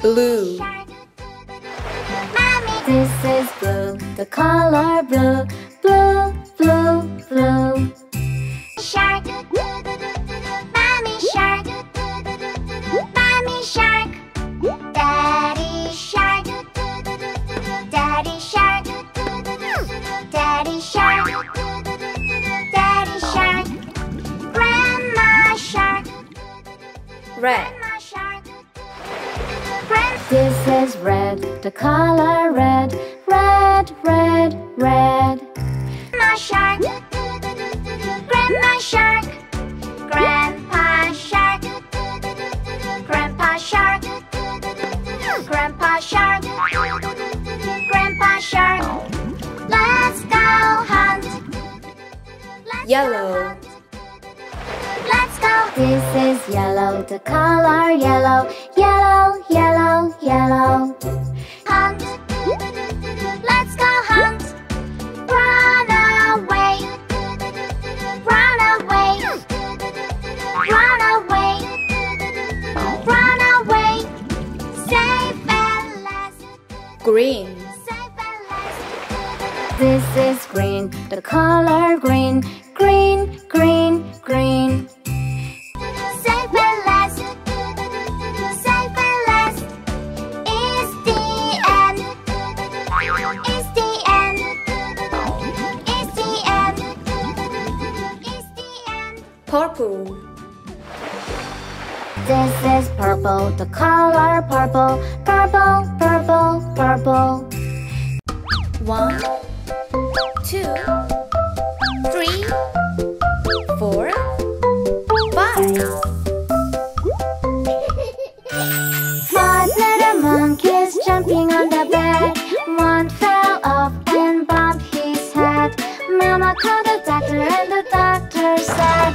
Blue. Mommy, this is blue, the color blue. Blue, blue, blue. Shark. Mommy shark. Mommy shark. Daddy shark. Daddy shark. Daddy shark. Daddy shark. Grandma shark. Red. This is red, the color red, red, red, red. Grandma shark, grandma shark, grandpa shark, grandpa shark, grandpa shark, grandpa shark. Let's go hunt. Yellow. Let's go. This is yellow, the color yellow, yellow, yellow, yellow. Hunt. Let's go hunt. Run away. Run away. Run away. Run away. Safe and last. Green. Safe and last. This is green, the color green. Green, green, green. Safe and last. Safe and last. It's the end. It's the end. It's the end. It's the end. Purple. This is purple, the color purple. Purple, purple, purple. 1, 2, 3, 4, 5. Five little monkeys jumping on the bed. One fell off and bumped his head. Mama called the doctor and the doctor said,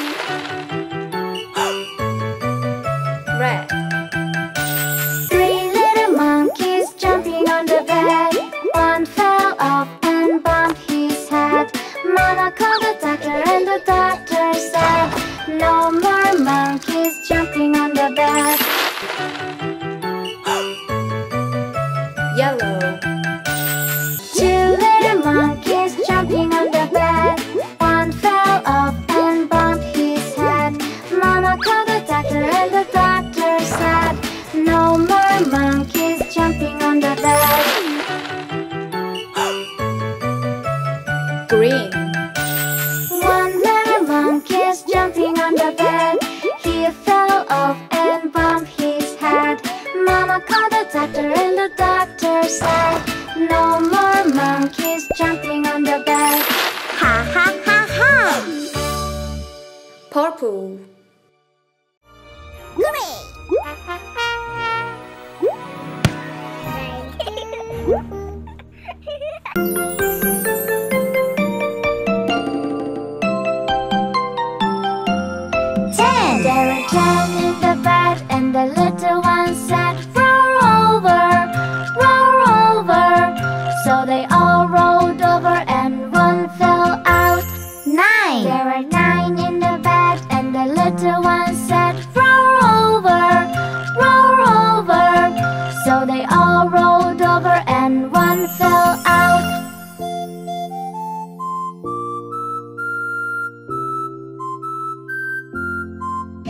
Red. Three little monkeys jumping on the bed. One fell off and bumped his head. Mama called the doctor and the doctor said, no more monkeys jumping on the bed. Yellow. Two little monkeys jumping on the bed. One fell off and bumped his head. Mama called the doctor and the doctor said, no more monkeys jumping on the bed. Green. One little monkey is jumping on the bed. He fell off and bumped his head. Mama called the doctor and the doctor said, no more monkeys jumping on the bed. Ha ha ha ha! Purple. Ten. There were 10 in the bed, and the little one said, roll over, roll over. So they all rolled over, and one fell out. 9. There were 9 in the bed, and the little one said, roll over, roll over. So they all rolled over, and one fell out.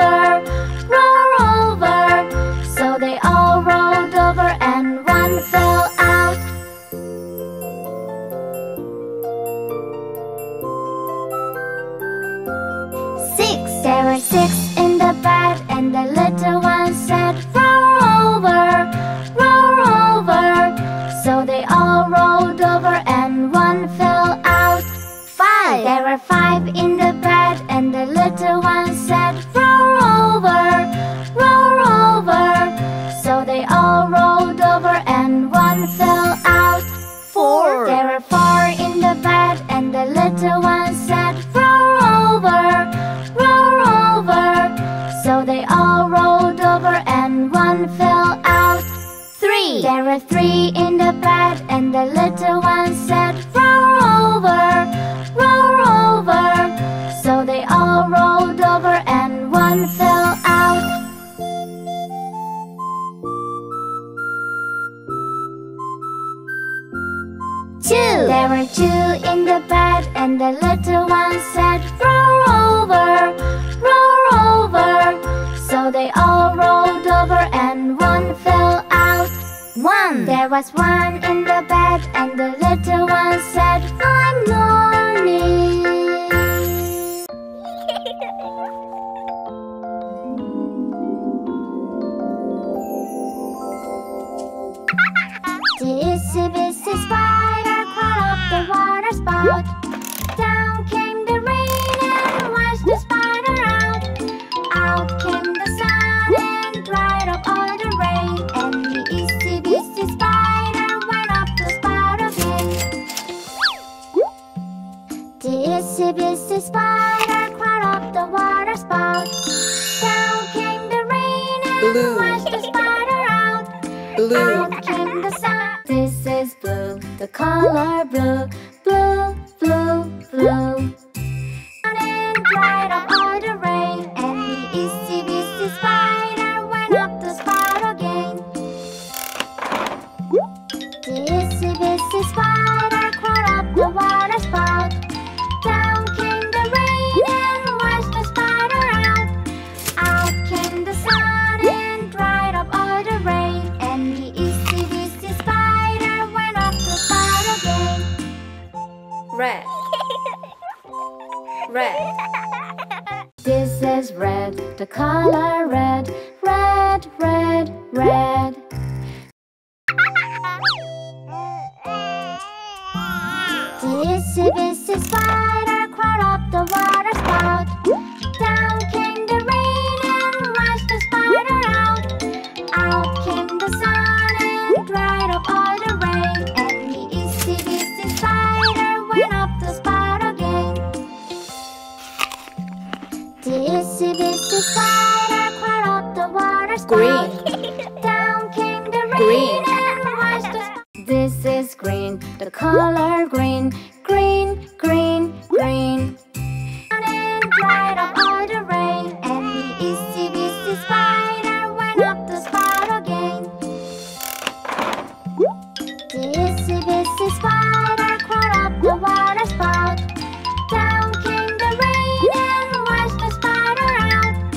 over, roll over. So they all rolled over and one fell out. There were 6 in the bed, and the little one said, roll over, roll over. So they all rolled over and one fell out. 5! There were 5 in the bed, and the little one said, roll over, roll over. So they all rolled over and one fell out. 4! There were 4 in the bed, and the little one said, roll over, roll over. So they all rolled over and one fell out. 3! There were 3 in the bed, and the little one said, roll over, roll over. So they all rolled over and one fell out. 2! There were 2 in the bed, and the little one said, roll over, roll over. So they all rolled over and one fell out. 1! There was 1 in the bed, and the little one said, I'm lonely. Dizzy-bizzy spider up the water spout. Down came the rain and washed the spider out. Out came the sun and dried up all the rain. And the itsy-bitsy spider went up the spout again. The itsy-bitsy spider climbed up the water spout. Down came the rain and washed the spider out. Out came the sun. This is blue, the color blue, blue, blue, blue. And dried up all the rain, and the itsy-bitsy spider went up the spout again. The itsy-bitsy spider crawled up the water spout. Down came the rain and washed the spider out. Out came the sun and dried up all the rain, and the itsy-bitsy spider. Red, red. This is red, the color red, red, red, red. The itsy-bitsy spider crawled up the water spout. Down came the rain and washed the spider out. Out came the sun and dried up all the rain, and the itsy-bitsy spider went up the spout again. The itsy-bitsy spider climbed up the water spout. Green. Down came the rain and washed the spout. This is green, the color green, green, green, green. And dried up all the rain, and the itsy-bitsy spider went up the spout again. The itsy-bitsy spider crawled up the water spout. Down came the rain and washed the spider out.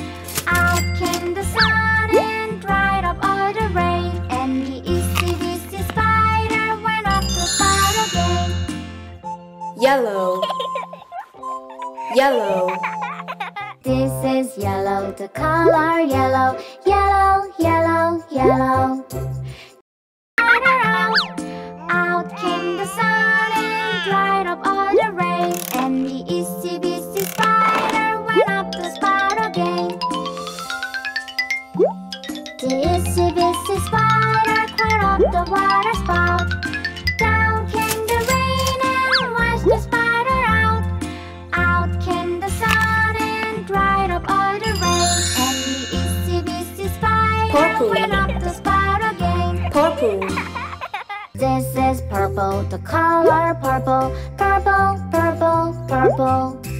Out came the sun and dried up all the rain, and the itsy-bitsy spider went up the spout again. Yellow, yellow. This is yellow, the color yellow, yellow, yellow, yellow. Out, out came the sun and dried up all the rain, and the itsy-bitsy spider went up the spout again. The itsy-bitsy spider climbed up the water spout. Down came the rain and washed the spider out. Out came the sun and dried up all the rain, and the itsy-bitsy spider went up the spout again. Purple. This is purple, the color purple, purple, purple, purple.